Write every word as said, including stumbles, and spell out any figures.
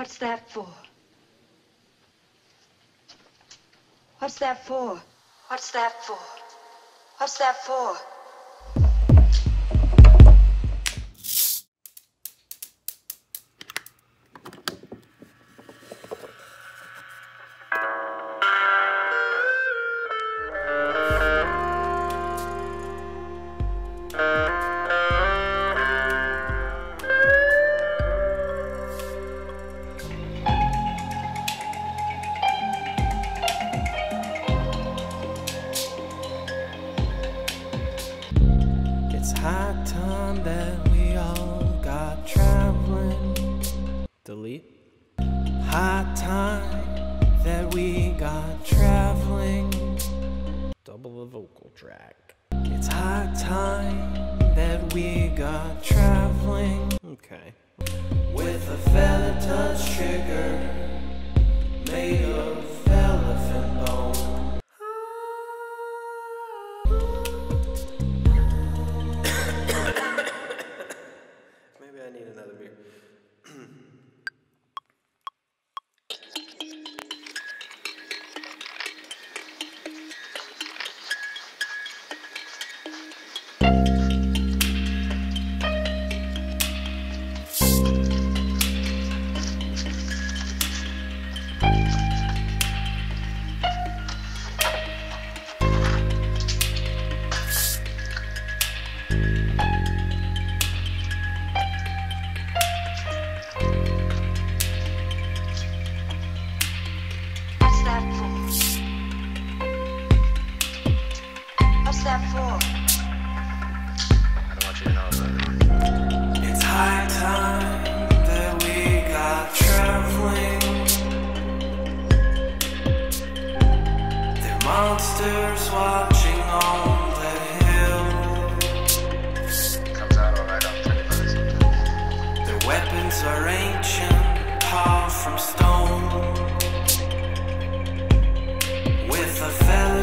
What's that for? What's that for? What's that for? What's that for? It's high time that we all got traveling. Delete. High time that we got traveling. Double the vocal track. It's high time that we got traveling. Okay. With a feather touch trigger made of elephant bone. Monsters watching on the hill. Comes out alright on thirty-five. Their weapons are ancient, carved from stone. With a fellow.